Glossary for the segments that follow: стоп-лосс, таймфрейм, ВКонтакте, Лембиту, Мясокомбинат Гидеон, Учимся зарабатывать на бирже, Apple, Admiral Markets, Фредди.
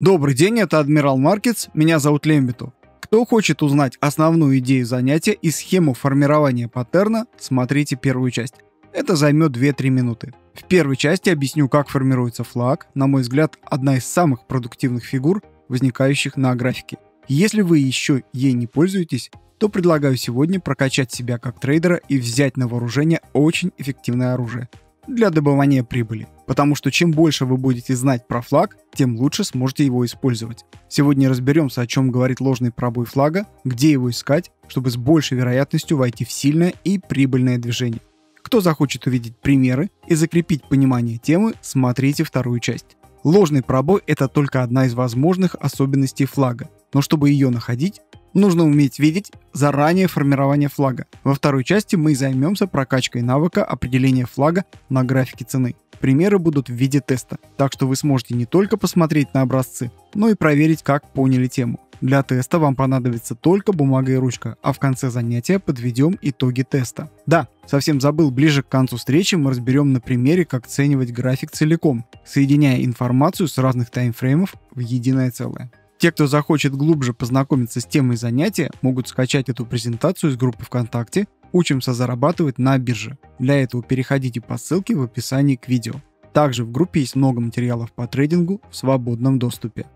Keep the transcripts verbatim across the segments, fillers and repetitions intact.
Добрый день, это Адмирал Маркетс, меня зовут Лембиту. Кто хочет узнать основную идею занятия и схему формирования паттерна, смотрите первую часть. Это займет две-три минуты. В первой части объясню, как формируется флаг, на мой взгляд, одна из самых продуктивных фигур, возникающих на графике. Если вы еще ей не пользуетесь, то предлагаю сегодня прокачать себя как трейдера и взять на вооружение очень эффективное оружие для добывания прибыли. Потому что чем больше вы будете знать про флаг, тем лучше сможете его использовать. Сегодня разберемся, о чем говорит ложный пробой флага, где его искать, чтобы с большей вероятностью войти в сильное и прибыльное движение. Кто захочет увидеть примеры и закрепить понимание темы, смотрите вторую часть. Ложный пробой – это только одна из возможных особенностей флага, но чтобы ее находить, нужно уметь видеть заранее формирование флага. Во второй части мы займемся прокачкой навыка определения флага на графике цены. Примеры будут в виде теста, так что вы сможете не только посмотреть на образцы, но и проверить, как поняли тему. Для теста вам понадобится только бумага и ручка, а в конце занятия подведем итоги теста. Да, совсем забыл, ближе к концу встречи мы разберем на примере, как оценивать график целиком, соединяя информацию с разных таймфреймов в единое целое. Те, кто захочет глубже познакомиться с темой занятия, могут скачать эту презентацию из группы ВКонтакте «Учимся зарабатывать на бирже». Для этого переходите по ссылке в описании к видео. Также в группе есть много материалов по трейдингу в свободном доступе.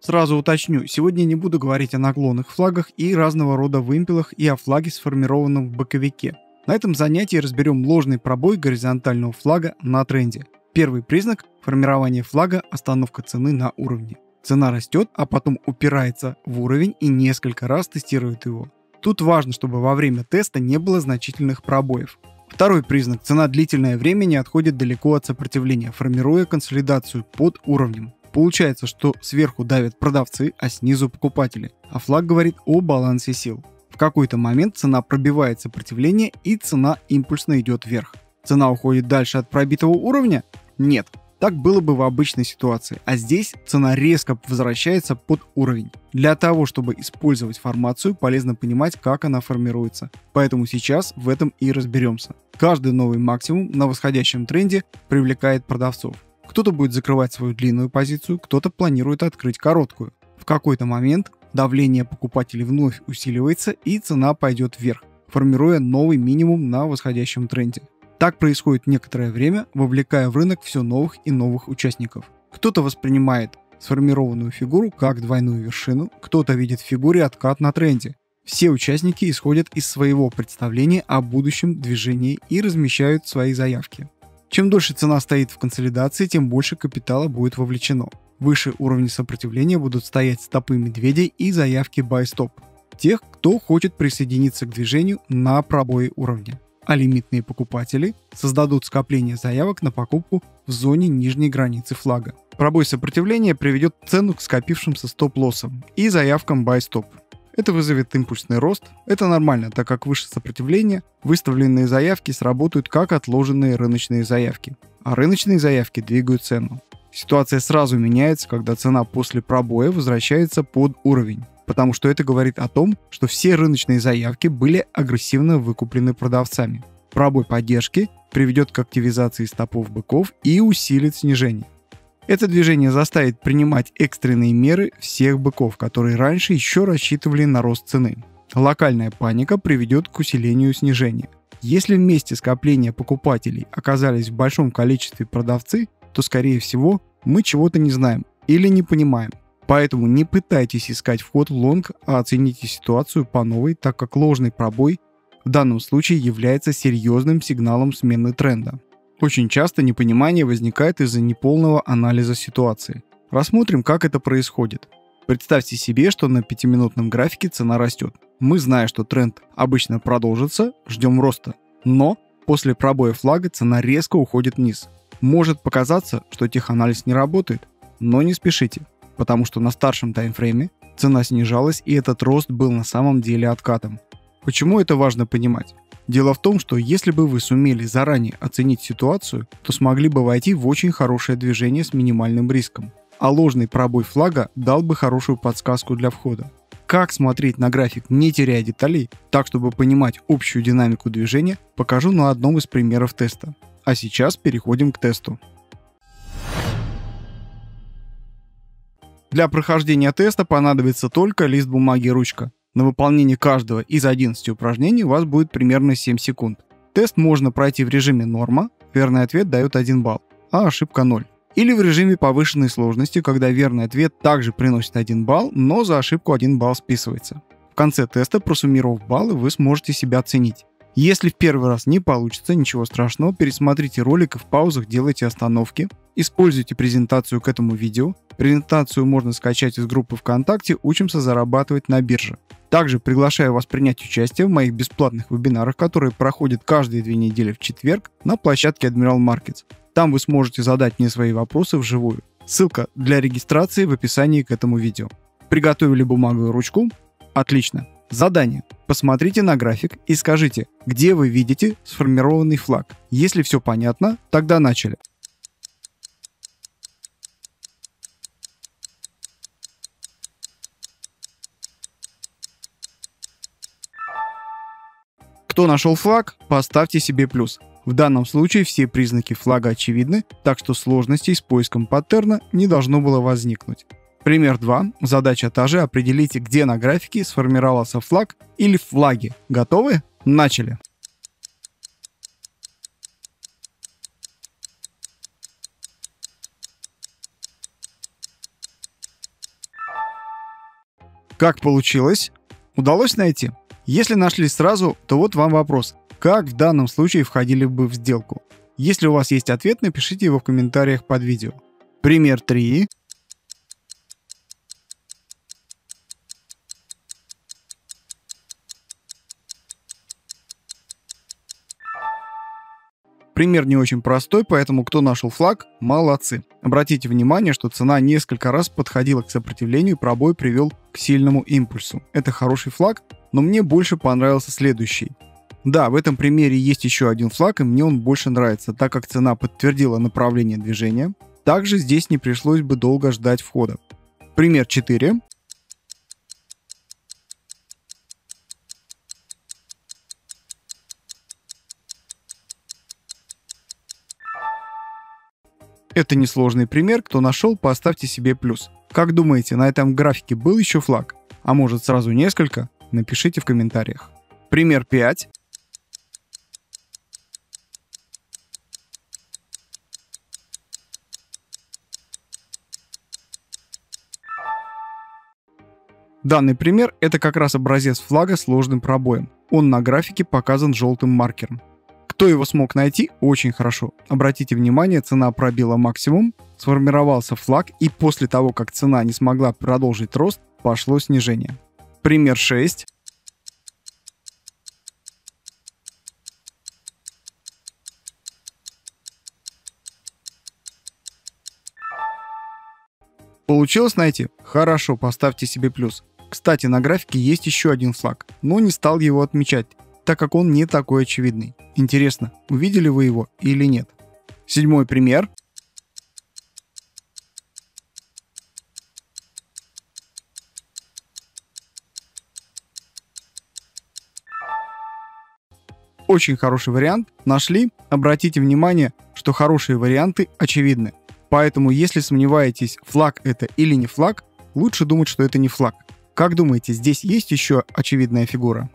Сразу уточню, сегодня не буду говорить о наклонных флагах и разного рода вымпелах и о флаге, сформированном в боковике. На этом занятии разберем ложный пробой горизонтального флага на тренде. Первый признак – формирование флага, остановка цены на уровне. Цена растет, а потом упирается в уровень и несколько раз тестирует его. Тут важно, чтобы во время теста не было значительных пробоев. Второй признак – цена длительное время не отходит далеко от сопротивления, формируя консолидацию под уровнем. Получается, что сверху давят продавцы, а снизу покупатели, а флаг говорит о балансе сил. В какой-то момент цена пробивает сопротивление и цена импульсно идет вверх. Цена уходит дальше от пробитого уровня? Нет, так было бы в обычной ситуации, а здесь цена резко возвращается под уровень. Для того, чтобы использовать формацию, полезно понимать, как она формируется, поэтому сейчас в этом и разберемся. Каждый новый максимум на восходящем тренде привлекает продавцов. Кто-то будет закрывать свою длинную позицию, кто-то планирует открыть короткую. В какой-то момент давление покупателей вновь усиливается и цена пойдет вверх, формируя новый минимум на восходящем тренде. Так происходит некоторое время, вовлекая в рынок все новых и новых участников. Кто-то воспринимает сформированную фигуру как двойную вершину, кто-то видит в фигуре откат на тренде. Все участники исходят из своего представления о будущем движении и размещают свои заявки. Чем дольше цена стоит в консолидации, тем больше капитала будет вовлечено. Выше уровня сопротивления будут стоять стопы медведей и заявки buy-stop тех, кто хочет присоединиться к движению на пробое уровня. А лимитные покупатели создадут скопление заявок на покупку в зоне нижней границы флага. Пробой сопротивления приведет цену к скопившимся стоп-лоссам и заявкам buy-stop. Это вызовет импульсный рост. Это нормально, так как выше сопротивления выставленные заявки сработают как отложенные рыночные заявки, а рыночные заявки двигают цену. Ситуация сразу меняется, когда цена после пробоя возвращается под уровень, потому что это говорит о том, что все рыночные заявки были агрессивно выкуплены продавцами. Пробой поддержки приведет к активизации стопов быков и усилит снижение. Это движение заставит принимать экстренные меры всех быков, которые раньше еще рассчитывали на рост цены. Локальная паника приведет к усилению снижения. Если вместе скопления покупателей оказались в большом количестве продавцы, то, скорее всего, мы чего-то не знаем или не понимаем. Поэтому не пытайтесь искать вход в лонг, а оцените ситуацию по новой, так как ложный пробой в данном случае является серьезным сигналом смены тренда. Очень часто непонимание возникает из-за неполного анализа ситуации. Рассмотрим, как это происходит. Представьте себе, что на пятиминутном графике цена растет. Мы, зная, что тренд обычно продолжится, ждем роста. Но после пробоя флага цена резко уходит вниз. Может показаться, что теханализ не работает, но не спешите, потому что на старшем таймфрейме цена снижалась и этот рост был на самом деле откатом. Почему это важно понимать? Дело в том, что если бы вы сумели заранее оценить ситуацию, то смогли бы войти в очень хорошее движение с минимальным риском, а ложный пробой флага дал бы хорошую подсказку для входа. Как смотреть на график, не теряя деталей, так чтобы понимать общую динамику движения, покажу на одном из примеров теста. А сейчас переходим к тесту. Для прохождения теста понадобится только лист бумаги и ручка. На выполнение каждого из одиннадцати упражнений у вас будет примерно семь секунд. Тест можно пройти в режиме норма, верный ответ дает один балл, а ошибка ноль. Или в режиме повышенной сложности, когда верный ответ также приносит один балл, но за ошибку один балл списывается. В конце теста, просуммировав баллы, вы сможете себя оценить. Если в первый раз не получится, ничего страшного, пересмотрите ролик и в паузах делайте остановки. Используйте презентацию к этому видео. Презентацию можно скачать из группы ВКонтакте «Учимся зарабатывать на бирже». Также приглашаю вас принять участие в моих бесплатных вебинарах, которые проходят каждые две недели в четверг на площадке Admiral Markets. Там вы сможете задать мне свои вопросы вживую. Ссылка для регистрации в описании к этому видео. Приготовили бумагу и ручку? Отлично! Задание. Посмотрите на график и скажите, где вы видите сформированный флаг. Если все понятно, тогда начали. Кто нашел флаг, поставьте себе плюс. В данном случае все признаки флага очевидны, так что сложностей с поиском паттерна не должно было возникнуть. Пример два. Задача та же. Определите, где на графике сформировался флаг или флаги. Готовы? Начали! Как получилось? Удалось найти? Если нашли сразу, то вот вам вопрос. Как в данном случае входили бы в сделку? Если у вас есть ответ, напишите его в комментариях под видео. Пример три. Пример не очень простой, поэтому кто нашел флаг, молодцы. Обратите внимание, что цена несколько раз подходила к сопротивлению и пробой привел к сильному импульсу. Это хороший флаг, но мне больше понравился следующий. Да, в этом примере есть еще один флаг, и мне он больше нравится, так как цена подтвердила направление движения. Также здесь не пришлось бы долго ждать входа. Пример четыре. Это несложный пример, кто нашел, поставьте себе плюс. Как думаете, на этом графике был еще флаг? А может сразу несколько? Напишите в комментариях. Пример пять. Данный пример – это как раз образец флага с ложным пробоем. Он на графике показан желтым маркером. Кто его смог найти, очень хорошо. Обратите внимание, цена пробила максимум, сформировался флаг, и после того, как цена не смогла продолжить рост, пошло снижение. Пример шесть. Получилось найти? Хорошо, поставьте себе плюс. Кстати, на графике есть еще один флаг, но не стал его отмечать, так как он не такой очевидный. Интересно, увидели вы его или нет? Седьмой пример. Очень хороший вариант. Нашли? Обратите внимание, что хорошие варианты очевидны. Поэтому, если сомневаетесь, флаг это или не флаг, лучше думать, что это не флаг. Как думаете, здесь есть еще очевидная фигура?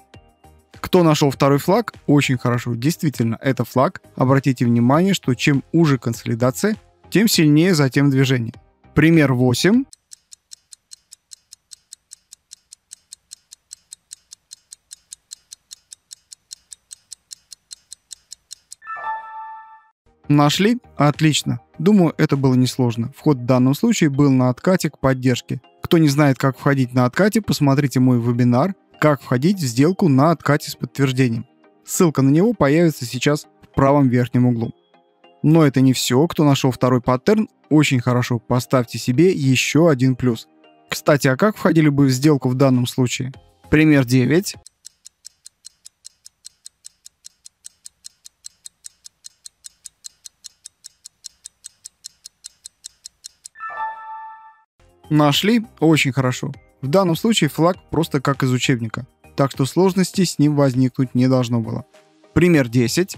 Кто нашел второй флаг? Очень хорошо, действительно, это флаг. Обратите внимание, что чем уже консолидация, тем сильнее затем движение. Пример восемь. Нашли? Отлично. Думаю, это было несложно. Вход в данном случае был на откате к поддержке. Кто не знает, как входить на откате, посмотрите мой вебинар «Как входить в сделку на откате с подтверждением». Ссылка на него появится сейчас в правом верхнем углу. Но это не все. Кто нашел второй паттерн, очень хорошо. Поставьте себе еще один плюс. Кстати, а как входили бы в сделку в данном случае? Пример девять. Нашли? Очень хорошо. В данном случае флаг просто как из учебника, так что сложностей с ним возникнуть не должно было. Пример десять.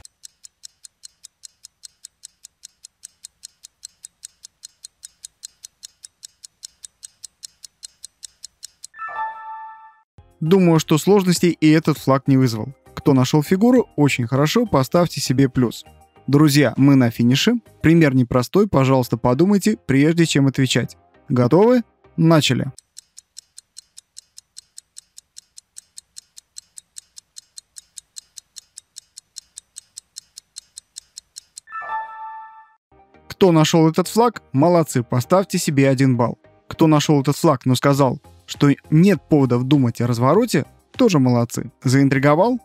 Думаю, что сложностей и этот флаг не вызвал. Кто нашел фигуру, очень хорошо, поставьте себе плюс. Друзья, мы на финише. Пример непростой, пожалуйста, подумайте, прежде чем отвечать. Готовы? Начали! Кто нашел этот флаг, молодцы, поставьте себе один балл. Кто нашел этот флаг, но сказал, что нет поводов думать о развороте, тоже молодцы. Заинтриговал?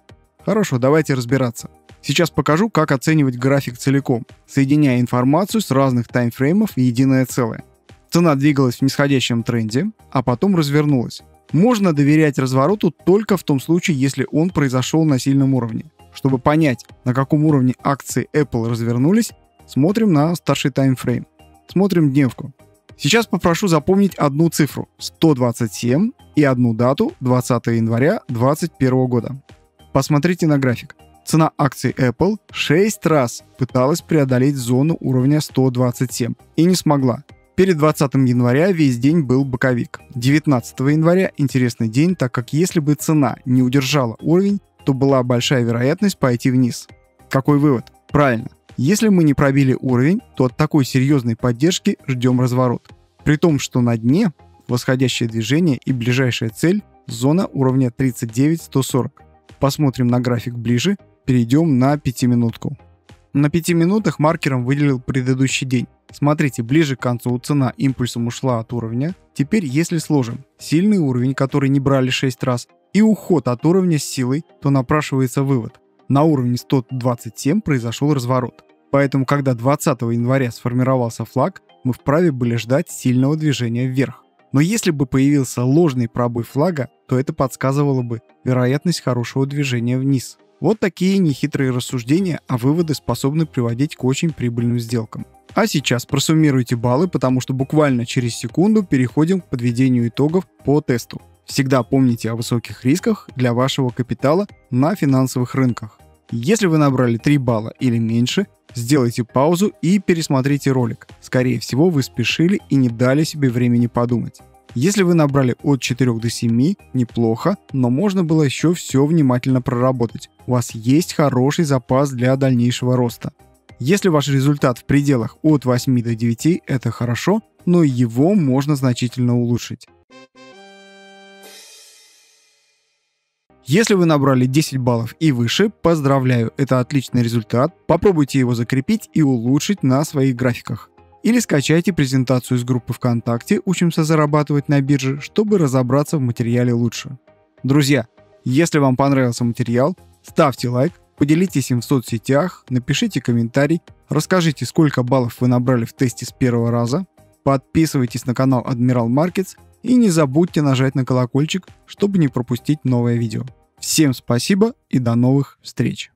Хорошо, давайте разбираться. Сейчас покажу, как оценивать график целиком, соединяя информацию с разных таймфреймов в единое целое. Цена двигалась в нисходящем тренде, а потом развернулась. Можно доверять развороту только в том случае, если он произошел на сильном уровне. Чтобы понять, на каком уровне акции Apple развернулись, смотрим на старший таймфрейм. Смотрим дневку. Сейчас попрошу запомнить одну цифру – сто двадцать семь и одну дату – двадцатое января две тысячи двадцать первого года. Посмотрите на график. Цена акций Apple шесть раз пыталась преодолеть зону уровня сто двадцать семь и не смогла. Перед двадцатым января весь день был боковик. девятнадцатого января – интересный день, так как если бы цена не удержала уровень, то была большая вероятность пойти вниз. Какой вывод? Правильно. Если мы не пробили уровень, то от такой серьезной поддержки ждем разворот. При том, что на дне восходящее движение и ближайшая цель – зона уровня тридцать девять сто сорок. Посмотрим на график ближе, перейдем на пятиминутку. На пяти минутах маркером выделил предыдущий день. Смотрите, ближе к концу цена импульсом ушла от уровня. Теперь если сложим сильный уровень, который не брали шесть раз, и уход от уровня с силой, то напрашивается вывод. На уровне сто двадцать семь произошел разворот. Поэтому, когда двадцатого января сформировался флаг, мы вправе были ждать сильного движения вверх. Но если бы появился ложный пробой флага, то это подсказывало бы вероятность хорошего движения вниз. Вот такие нехитрые рассуждения, а выводы способны приводить к очень прибыльным сделкам. А сейчас просуммируйте баллы, потому что буквально через секунду переходим к подведению итогов по тесту. Всегда помните о высоких рисках для вашего капитала на финансовых рынках. Если вы набрали три балла или меньше, сделайте паузу и пересмотрите ролик. Скорее всего, вы спешили и не дали себе времени подумать. Если вы набрали от четырёх до семи, неплохо, но можно было еще все внимательно проработать. У вас есть хороший запас для дальнейшего роста. Если ваш результат в пределах от восьми до девяти, это хорошо, но его можно значительно улучшить. Если вы набрали десять баллов и выше, поздравляю, это отличный результат, попробуйте его закрепить и улучшить на своих графиках. Или скачайте презентацию из группы ВКонтакте «Учимся зарабатывать на бирже», чтобы разобраться в материале лучше. Друзья, если вам понравился материал, ставьте лайк, поделитесь им в соцсетях, напишите комментарий, расскажите, сколько баллов вы набрали в тесте с первого раза, подписывайтесь на канал Admiral Markets, и не забудьте нажать на колокольчик, чтобы не пропустить новое видео. Всем спасибо и до новых встреч!